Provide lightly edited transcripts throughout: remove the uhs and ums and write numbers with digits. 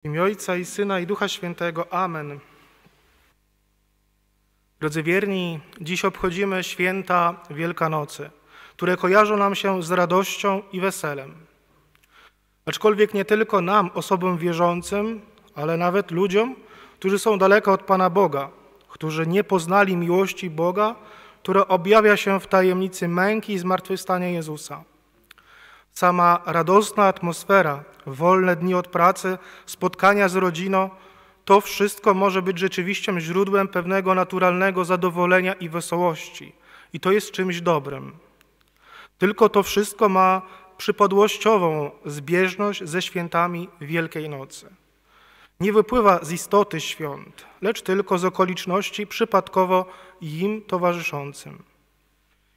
W imię Ojca i Syna, i Ducha Świętego. Amen. Drodzy wierni, dziś obchodzimy święta Wielkanocy, które kojarzą nam się z radością i weselem. Aczkolwiek nie tylko nam, osobom wierzącym, ale nawet ludziom, którzy są daleko od Pana Boga, którzy nie poznali miłości Boga, która objawia się w tajemnicy męki i zmartwychwstania Jezusa. Sama radosna atmosfera, wolne dni od pracy, spotkania z rodziną, to wszystko może być rzeczywiście źródłem pewnego naturalnego zadowolenia i wesołości. I to jest czymś dobrym. Tylko to wszystko ma przypadłościową zbieżność ze świętami Wielkiej Nocy. Nie wypływa z istoty świąt, lecz tylko z okoliczności przypadkowo im towarzyszącym.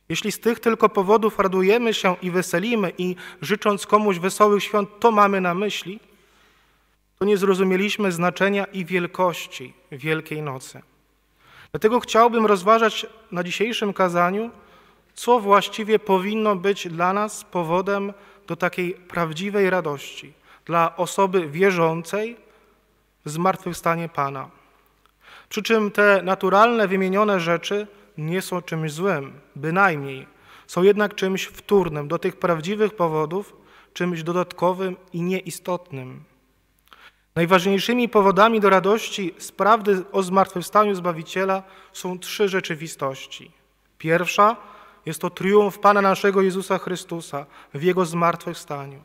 Jeśli z tych tylko powodów radujemy się i weselimy i życząc komuś wesołych świąt, to mamy na myśli, to nie zrozumieliśmy znaczenia i wielkości Wielkiej Nocy. Dlatego chciałbym rozważać na dzisiejszym kazaniu, co właściwie powinno być dla nas powodem do takiej prawdziwej radości, dla osoby wierzącej w zmartwychwstanie Pana. Przy czym te naturalne, wymienione rzeczy nie są czymś złym, bynajmniej. Są jednak czymś wtórnym do tych prawdziwych powodów, czymś dodatkowym i nieistotnym. Najważniejszymi powodami do radości z prawdy o zmartwychwstaniu Zbawiciela są trzy rzeczywistości. Pierwsza jest to triumf Pana naszego Jezusa Chrystusa w Jego zmartwychwstaniu.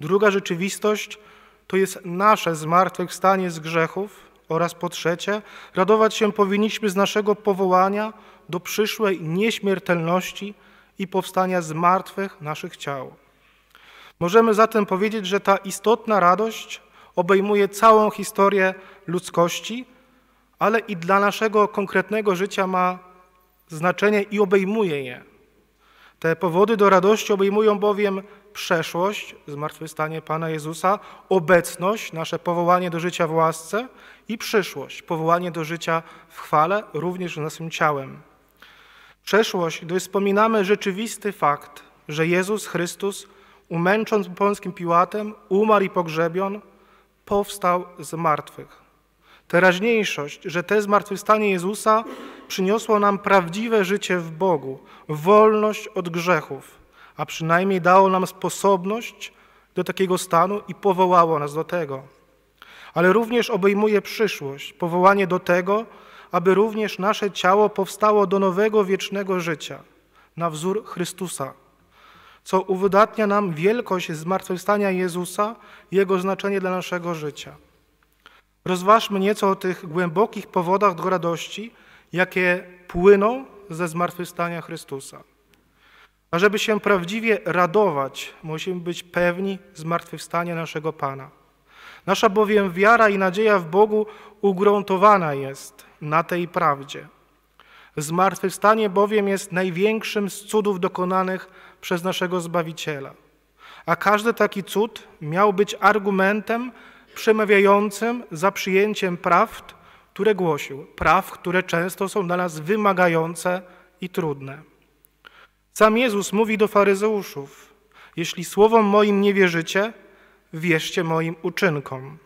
Druga rzeczywistość to jest nasze zmartwychwstanie z grzechów. Oraz po trzecie, radować się powinniśmy z naszego powołania do przyszłej nieśmiertelności i powstania z martwych naszych ciał. Możemy zatem powiedzieć, że ta istotna radość obejmuje całą historię ludzkości, ale i dla naszego konkretnego życia ma znaczenie i obejmuje je. Te powody do radości obejmują bowiem przeszłość, zmartwychwstanie Pana Jezusa, obecność, nasze powołanie do życia w łasce i przyszłość, powołanie do życia w chwale, również naszym ciałem. Przeszłość, gdy wspominamy rzeczywisty fakt, że Jezus Chrystus, umęcząc pońskim Piłatem, umarł i pogrzebion, powstał z martwych. Teraźniejszość, że to zmartwychwstanie Jezusa przyniosło nam prawdziwe życie w Bogu, wolność od grzechów, a przynajmniej dało nam sposobność do takiego stanu i powołało nas do tego. Ale również obejmuje przyszłość, powołanie do tego, aby również nasze ciało powstało do nowego, wiecznego życia, na wzór Chrystusa, co uwydatnia nam wielkość zmartwychwstania Jezusa i Jego znaczenie dla naszego życia. Rozważmy nieco o tych głębokich powodach do radości, jakie płyną ze zmartwychwstania Chrystusa. A żeby się prawdziwie radować, musimy być pewni zmartwychwstania naszego Pana. Nasza bowiem wiara i nadzieja w Bogu ugruntowana jest na tej prawdzie. Zmartwychwstanie bowiem jest największym z cudów dokonanych przez naszego Zbawiciela. A każdy taki cud miał być argumentem przemawiającym za przyjęciem prawd, które głosił. Praw, które często są dla nas wymagające i trudne. Sam Jezus mówi do faryzeuszów, jeśli słowom moim nie wierzycie, wierzcie moim uczynkom.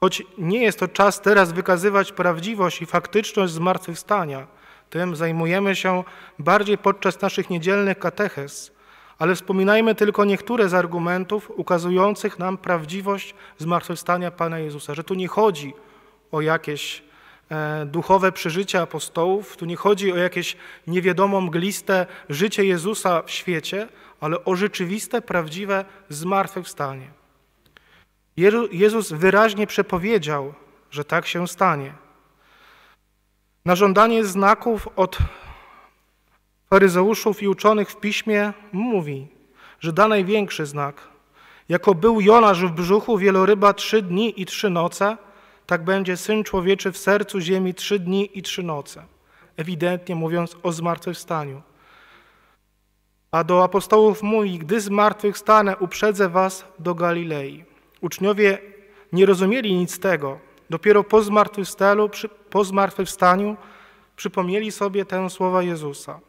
Choć nie jest to czas teraz wykazywać prawdziwość i faktyczność zmartwychwstania, tym zajmujemy się bardziej podczas naszych niedzielnych kateches, ale wspominajmy tylko niektóre z argumentów ukazujących nam prawdziwość zmartwychwstania Pana Jezusa, że tu nie chodzi o jakieś duchowe przeżycia apostołów, tu nie chodzi o jakieś niewiadomo mgliste życie Jezusa w świecie, ale o rzeczywiste, prawdziwe zmartwychwstanie. Jezus wyraźnie przepowiedział, że tak się stanie. Na żądanie znaków od faryzeuszów i uczonych w Piśmie mówi, że da największy znak. Jako był Jonasz w brzuchu wieloryba 3 dni i 3 noce, tak będzie Syn Człowieczy w sercu ziemi 3 dni i 3 noce. Ewidentnie mówiąc o zmartwychwstaniu. A do apostołów mówi, gdy zmartwychwstanę, uprzedzę was do Galilei. Uczniowie nie rozumieli nic z tego. Dopiero po zmartwychwstaniu przypomnieli sobie te słowa Jezusa.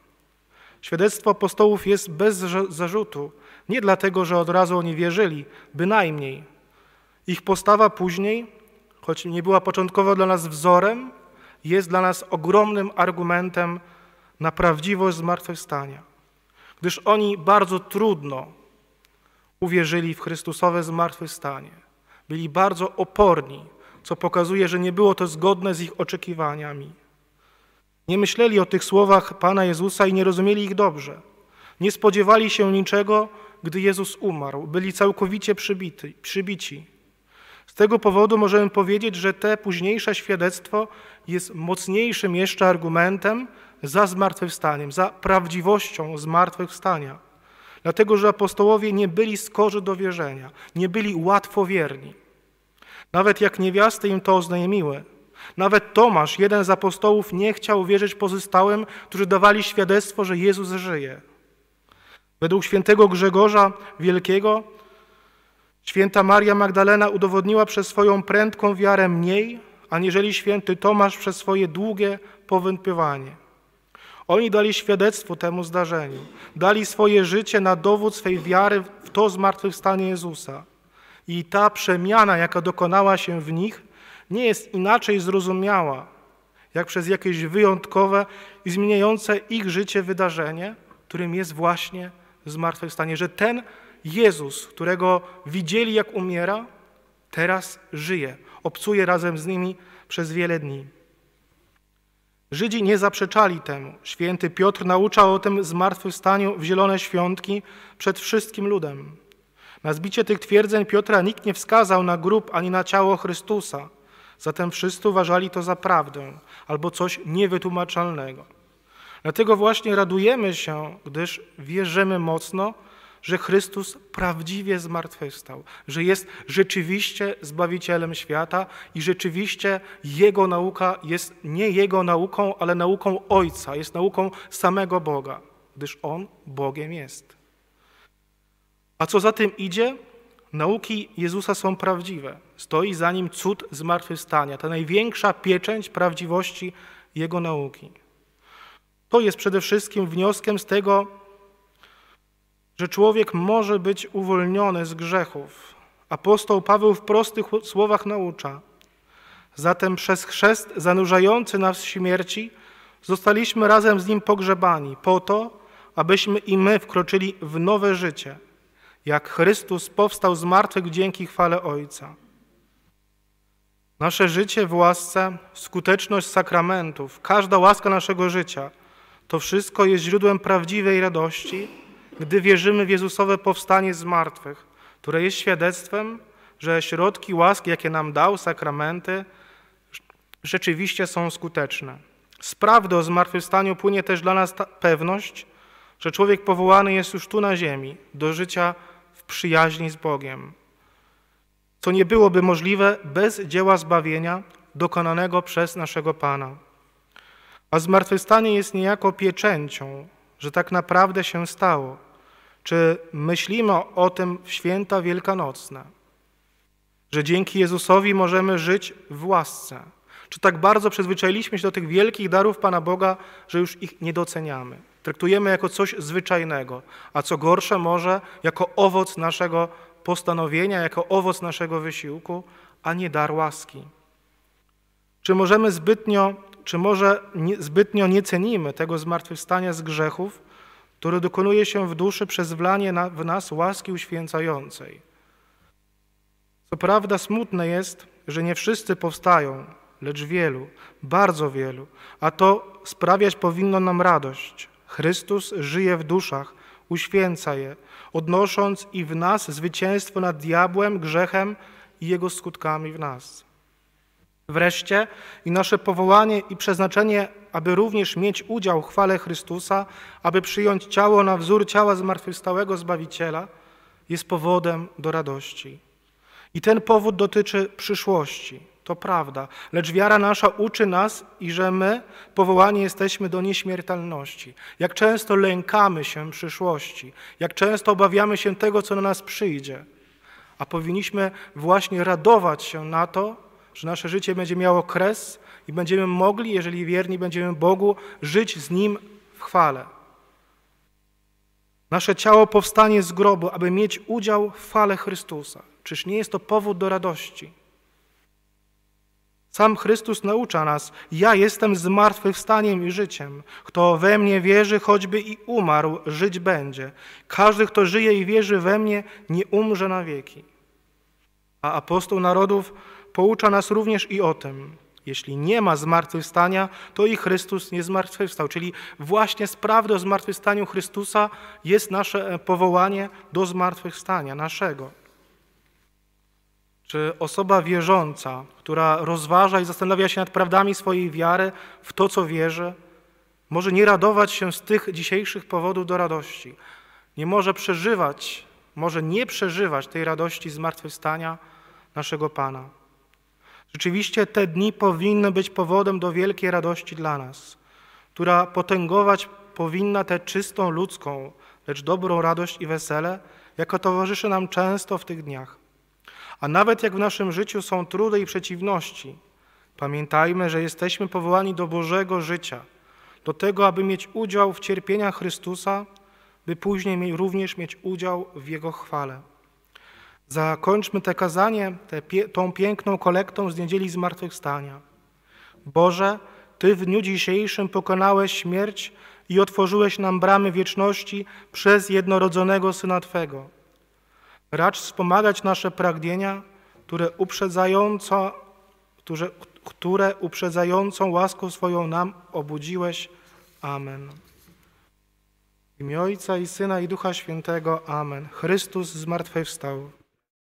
Świadectwo apostołów jest bez zarzutu. Nie dlatego, że od razu oni wierzyli, bynajmniej. Ich postawa później, choć nie była początkowo dla nas wzorem, jest dla nas ogromnym argumentem na prawdziwość zmartwychwstania, gdyż oni bardzo trudno uwierzyli w Chrystusowe zmartwychwstanie. Byli bardzo oporni, co pokazuje, że nie było to zgodne z ich oczekiwaniami. Nie myśleli o tych słowach Pana Jezusa i nie rozumieli ich dobrze. Nie spodziewali się niczego, gdy Jezus umarł. Byli całkowicie przybici. Z tego powodu możemy powiedzieć, że te późniejsze świadectwo jest mocniejszym jeszcze argumentem za zmartwychwstaniem, za prawdziwością zmartwychwstania. Dlatego, że apostołowie nie byli skorzy do wierzenia, nie byli łatwowierni. Nawet jak niewiasty im to oznajmiły, nawet Tomasz, jeden z apostołów, nie chciał wierzyć pozostałym, którzy dawali świadectwo, że Jezus żyje. Według świętego Grzegorza Wielkiego, święta Maria Magdalena udowodniła przez swoją prędką wiarę mniej, aniżeli święty Tomasz przez swoje długie powątpiewanie. Oni dali świadectwo temu zdarzeniu, dali swoje życie na dowód swej wiary w to zmartwychwstanie Jezusa. I ta przemiana, jaka dokonała się w nich, nie jest inaczej zrozumiała, jak przez jakieś wyjątkowe i zmieniające ich życie wydarzenie, którym jest właśnie zmartwychwstanie, że ten Jezus, którego widzieli jak umiera, teraz żyje, obcuje razem z nimi przez wiele dni. Żydzi nie zaprzeczali temu. Święty Piotr nauczał o tym zmartwychwstaniu w zielone świątki przed wszystkim ludem. Na zbicie tych twierdzeń Piotra nikt nie wskazał na grób ani na ciało Chrystusa, zatem wszyscy uważali to za prawdę albo coś niewytłumaczalnego. Dlatego właśnie radujemy się, gdyż wierzymy mocno, że Chrystus prawdziwie zmartwychwstał, że jest rzeczywiście Zbawicielem świata i rzeczywiście Jego nauka jest nie Jego nauką, ale nauką Ojca, jest nauką samego Boga, gdyż On Bogiem jest. A co za tym idzie? Nauki Jezusa są prawdziwe. Stoi za nim cud zmartwychwstania, ta największa pieczęć prawdziwości Jego nauki. To jest przede wszystkim wnioskiem z tego, że człowiek może być uwolniony z grzechów. Apostoł Paweł w prostych słowach naucza. Zatem przez chrzest zanurzający nas w śmierci zostaliśmy razem z nim pogrzebani po to, abyśmy i my wkroczyli w nowe życie, jak Chrystus powstał z martwych dzięki chwale Ojca. Nasze życie w łasce, skuteczność sakramentów, każda łaska naszego życia, to wszystko jest źródłem prawdziwej radości, gdy wierzymy w Jezusowe powstanie z martwych, które jest świadectwem, że środki łaski, jakie nam dał, sakramenty, rzeczywiście są skuteczne. Z prawdy o zmartwychwstaniu płynie też dla nas ta pewność, że człowiek powołany jest już tu na ziemi do życia w przyjaźni z Bogiem, co nie byłoby możliwe bez dzieła zbawienia dokonanego przez naszego Pana. A zmartwychwstanie jest niejako pieczęcią, że tak naprawdę się stało. Czy myślimy o tym w święta wielkanocne? Że dzięki Jezusowi możemy żyć w łasce? Czy tak bardzo przyzwyczailiśmy się do tych wielkich darów Pana Boga, że już ich nie doceniamy? Traktujemy jako coś zwyczajnego, a co gorsze może jako owoc naszego postanowienia, jako owoc naszego wysiłku, a nie dar łaski. Czy może zbytnio nie cenimy tego zmartwychwstania z grzechów, które dokonuje się w duszy przez wlanie w nas łaski uświęcającej? Co prawda smutne jest, że nie wszyscy powstają, lecz wielu, bardzo wielu, a to sprawiać powinno nam radość. Chrystus żyje w duszach, uświęca je, odnosząc i w nas zwycięstwo nad diabłem, grzechem i jego skutkami w nas. Wreszcie i nasze powołanie i przeznaczenie, aby również mieć udział w chwale Chrystusa, aby przyjąć ciało na wzór ciała zmartwychwstałego Zbawiciela, jest powodem do radości. I ten powód dotyczy przyszłości, to prawda, lecz wiara nasza uczy nas i że my powołani jesteśmy do nieśmiertelności. Jak często lękamy się przyszłości, jak często obawiamy się tego, co na nas przyjdzie, a powinniśmy właśnie radować się na to, że nasze życie będzie miało kres i będziemy mogli, jeżeli wierni będziemy Bogu, żyć z Nim w chwale. Nasze ciało powstanie z grobu, aby mieć udział w chwale Chrystusa. Czyż nie jest to powód do radości? Sam Chrystus naucza nas, ja jestem zmartwychwstaniem i życiem. Kto we mnie wierzy, choćby i umarł, żyć będzie. Każdy, kto żyje i wierzy we mnie, nie umrze na wieki. A apostoł narodów poucza nas również i o tym. Jeśli nie ma zmartwychwstania, to i Chrystus nie zmartwychwstał. Czyli właśnie z prawdy o zmartwychwstaniu Chrystusa jest nasze powołanie do zmartwychwstania naszego. Czy osoba wierząca, która rozważa i zastanawia się nad prawdami swojej wiary w to, co wierzy, może nie radować się z tych dzisiejszych powodów do radości? Nie może nie przeżywać tej radości zmartwychwstania naszego Pana. Rzeczywiście te dni powinny być powodem do wielkiej radości dla nas, która potęgować powinna tę czystą ludzką, lecz dobrą radość i wesele, jaka towarzyszy nam często w tych dniach. A nawet jak w naszym życiu są trudy i przeciwności, pamiętajmy, że jesteśmy powołani do Bożego życia, do tego, aby mieć udział w cierpieniach Chrystusa, by później również mieć udział w Jego chwale. Zakończmy te kazanie tą piękną kolektą z Niedzieli Zmartwychwstania. Boże, Ty w dniu dzisiejszym pokonałeś śmierć i otworzyłeś nam bramy wieczności przez jednorodzonego Syna Twego. Racz wspomagać nasze pragnienia, które uprzedzającą łaską swoją nam obudziłeś. Amen. W imię Ojca i Syna i Ducha Świętego. Amen. Chrystus zmartwychwstał.